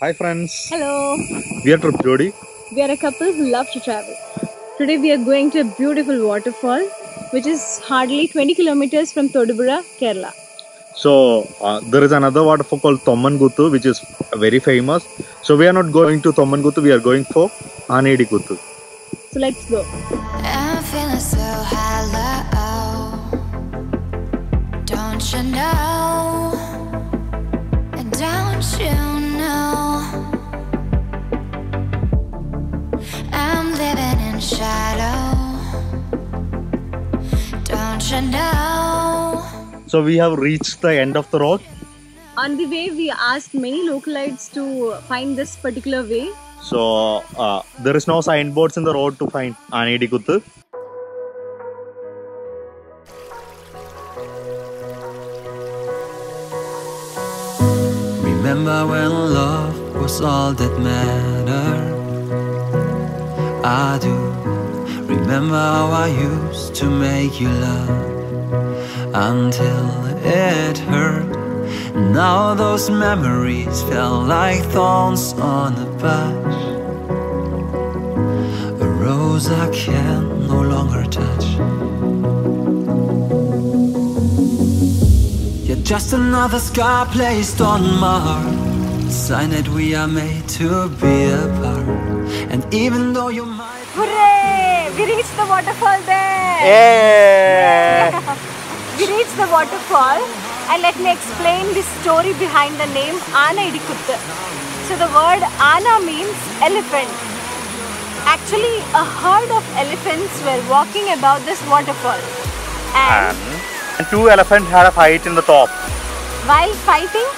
Hi friends. Hello. We are Trip Jodi. We are a couple who love to travel. Today we are going to a beautiful waterfall which is hardly 20 kilometers from Thodupuzha, Kerala. So there is another waterfall called Thommankuthu which is very famous. So we are not going to Thommankuthu, we are going for Anayadikuthu. So let's go. I'm feeling so hollow. Don't you know? Don't you? So we have reached the end of the road. On the way, we asked many localites to find this particular way. So there is no signboards in the road to find Anayadikuthu. Remember when love was all that mattered. I do remember how I used to make you laugh until it hurt. Now those memories felt like thorns on a bush, a rose I can no longer touch. You're just another scar placed on my heart, a sign that we are made to be apart. And even though you might... Hooray! We reached the waterfall there! Yeah. Yeah. We reached the waterfall, and let me explain the story behind the name Anayadikuthu. So the word Ana means elephant. Actually, a herd of elephants were walking about this waterfall. And two elephants had a fight in the top. While fighting,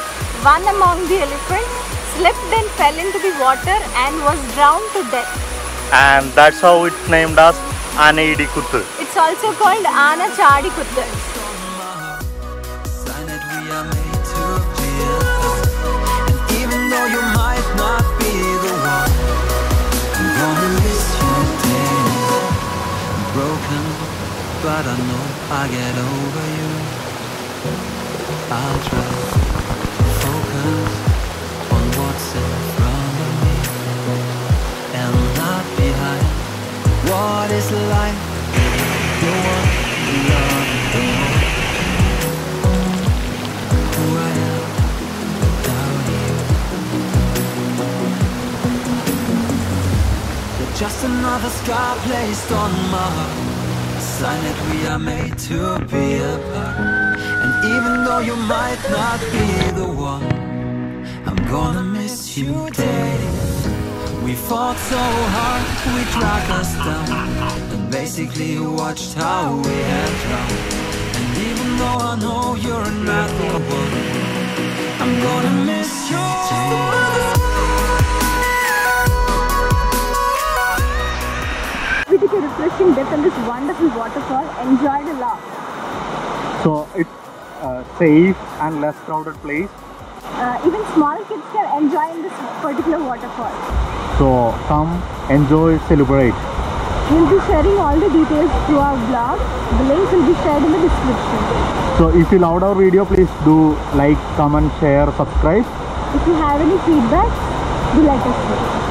one among the elephants slipped and fell into the water and was drowned to death. And that's how it's named as Anayadikuthu. It's also called Anachadikuthu. But I know I get over you. I'll try to focus what's in front of me and not behind. What is life? The one who loves the most. Who I am without you. You're just another scar placed on my heart, a sign that we are made to be apart. And even though you might not be the one, gonna miss you days. We fought so hard, we dragged us down, and basically watched how we had drowned. And even though I know you're not the one, I'm gonna miss you days. We took a refreshing dip in this wonderful waterfall, enjoyed a lot. So it's a safe and less crowded place. Even small kids can enjoy in this particular waterfall. So come, enjoy, celebrate. We'll be sharing all the details through our blog. The links will be shared in the description. So if you loved our video, please do like, comment, share, subscribe. If you have any feedback, do let us know.